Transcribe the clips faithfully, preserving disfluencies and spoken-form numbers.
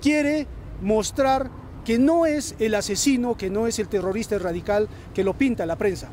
quiere mostrar que no es el asesino, que no es el terrorista radical que lo pinta la prensa.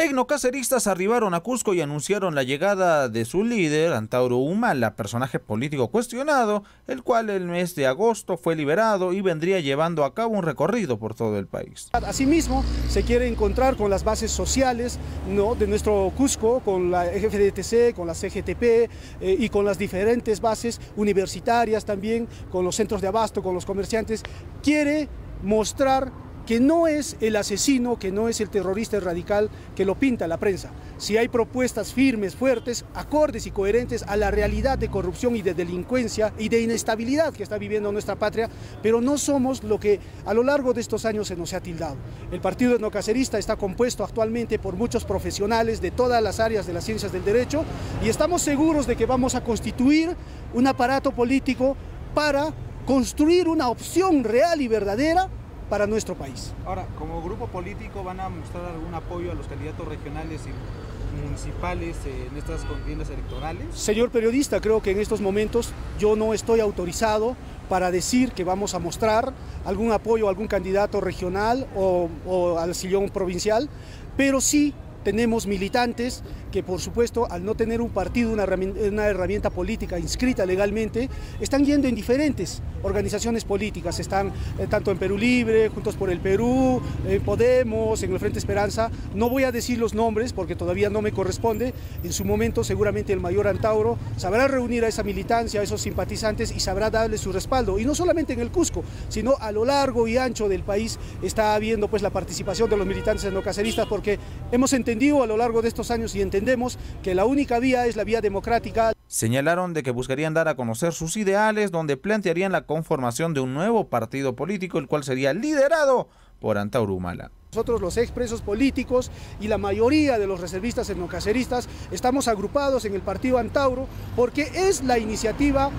Etnocaceristas arribaron a Cusco y anunciaron la llegada de su líder, Antauro Humala, personaje político cuestionado, el cual el mes de agosto fue liberado y vendría llevando a cabo un recorrido por todo el país. Asimismo, se quiere encontrar con las bases sociales, ¿no?, de nuestro Cusco, con la F D T C, con la C G T P eh, y con las diferentes bases universitarias también, con los centros de abasto, con los comerciantes. Quiere mostrar que no es el asesino, que no es el terrorista radical que lo pinta la prensa. Si hay propuestas firmes, fuertes, acordes y coherentes a la realidad de corrupción y de delincuencia y de inestabilidad que está viviendo nuestra patria, pero no somos lo que a lo largo de estos años se nos ha tildado. El partido etnocacerista está compuesto actualmente por muchos profesionales de todas las áreas de las ciencias del derecho y estamos seguros de que vamos a constituir un aparato político para construir una opción real y verdadera para nuestro país. Ahora, como grupo político, ¿van a mostrar algún apoyo a los candidatos regionales y municipales en estas contiendas electorales? Señor periodista, creo que en estos momentos yo no estoy autorizado para decir que vamos a mostrar algún apoyo a algún candidato regional o, o al sillón provincial, pero sí tenemos militantes que, por supuesto, al no tener un partido, una herramienta, una herramienta política inscrita legalmente, están yendo en diferentes organizaciones políticas, están eh, tanto en Perú Libre, Juntos por el Perú, en Podemos, en el Frente Esperanza. No voy a decir los nombres porque todavía no me corresponde. En su momento seguramente el mayor Antauro sabrá reunir a esa militancia, a esos simpatizantes y sabrá darle su respaldo. Y no solamente en el Cusco, sino a lo largo y ancho del país está habiendo pues la participación de los militantes etnocaceristas, porque hemos entendido a lo largo de estos años y entendemos que la única vía es la vía democrática. Señalaron de que buscarían dar a conocer sus ideales, donde plantearían la conformación de un nuevo partido político, el cual sería liderado por Antauro Humala. Nosotros, los expresos políticos y la mayoría de los reservistas etnocaceristas, estamos agrupados en el partido Antauro porque es la iniciativa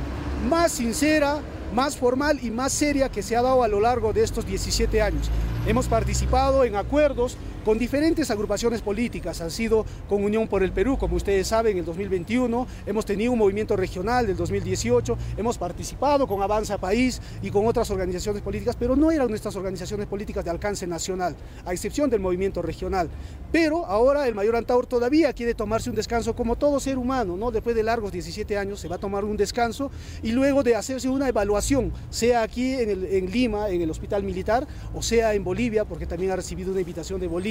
más sincera, más formal y más seria que se ha dado a lo largo de estos diecisiete años. Hemos participado en acuerdos con diferentes agrupaciones políticas, han sido con Unión por el Perú, como ustedes saben, en el dos mil veintiuno, hemos tenido un movimiento regional del dos mil dieciocho, hemos participado con Avanza País y con otras organizaciones políticas, pero no eran nuestras organizaciones políticas de alcance nacional, a excepción del movimiento regional. Pero ahora el mayor Antauro todavía quiere tomarse un descanso, como todo ser humano, ¿no? Después de largos diecisiete años se va a tomar un descanso y luego de hacerse una evaluación, sea aquí en, el, en Lima, en el Hospital Militar, o sea en Bolivia, porque también ha recibido una invitación de Bolivia,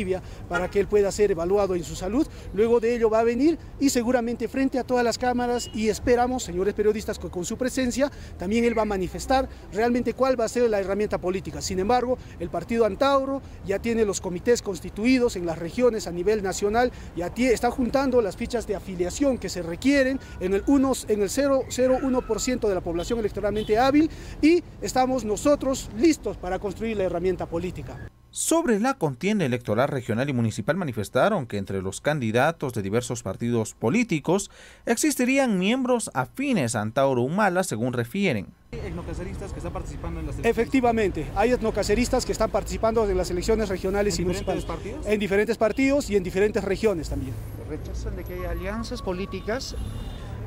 para que él pueda ser evaluado en su salud. Luego de ello va a venir y seguramente frente a todas las cámaras, y esperamos, señores periodistas, que con su presencia también él va a manifestar realmente cuál va a ser la herramienta política. Sin embargo, el partido Antauro ya tiene los comités constituidos en las regiones a nivel nacional, ya está juntando las fichas de afiliación que se requieren en el, en el cero coma cero uno por ciento de la población electoralmente hábil, y estamos nosotros listos para construir la herramienta política. Sobre la contienda electoral regional y municipal manifestaron que entre los candidatos de diversos partidos políticos existirían miembros afines a Antauro Humala, según refieren. ¿Hay etnocaceristas que están participando en las elecciones? Efectivamente, hay etnocaceristas que están participando en las elecciones regionales y municipales. ¿En diferentes partidos? En diferentes partidos y en diferentes regiones también. ¿Rechazan de que hay alianzas políticas?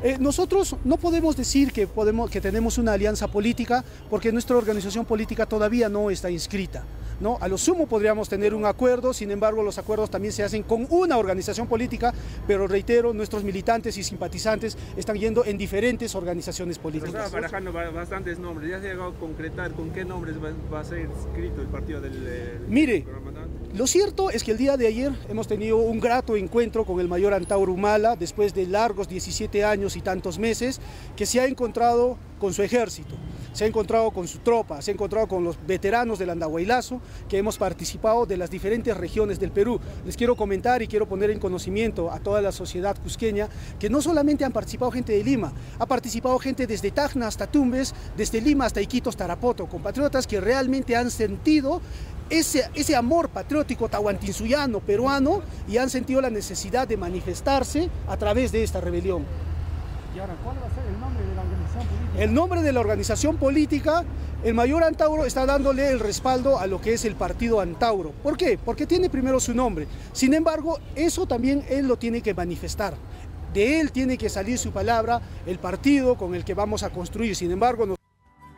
Eh, nosotros no podemos decir que, podemos, que tenemos una alianza política porque nuestra organización política todavía no está inscrita, ¿no? A lo sumo podríamos tener un acuerdo, sin embargo los acuerdos también se hacen con una organización política, pero reitero, nuestros militantes y simpatizantes están yendo en diferentes organizaciones políticas. Estaba barajando bastantes nombres, ¿ya se ha llegado a concretar con qué nombres va a ser inscrito el partido del, del Mire, programa? Lo cierto es que el día de ayer hemos tenido un grato encuentro con el mayor Antauro Humala, después de largos diecisiete años y tantos meses, que se ha encontrado con su ejército, se ha encontrado con su tropa, se ha encontrado con los veteranos del Andahuaylazo, que hemos participado de las diferentes regiones del Perú. Les quiero comentar y quiero poner en conocimiento a toda la sociedad cusqueña que no solamente han participado gente de Lima, ha participado gente desde Tacna hasta Tumbes, desde Lima hasta Iquitos, Tarapoto, compatriotas que realmente han sentido Ese, ese amor patriótico tahuantinsuyano, peruano, y han sentido la necesidad de manifestarse a través de esta rebelión. ¿Y ahora cuál va a ser el nombre de la organización política? El nombre de la organización política, el mayor Antauro está dándole el respaldo a lo que es el partido Antauro. ¿Por qué? Porque tiene primero su nombre. Sin embargo, eso también él lo tiene que manifestar. de él tiene que salir su palabra, el partido con el que vamos a construir. Sin embargo, nosotros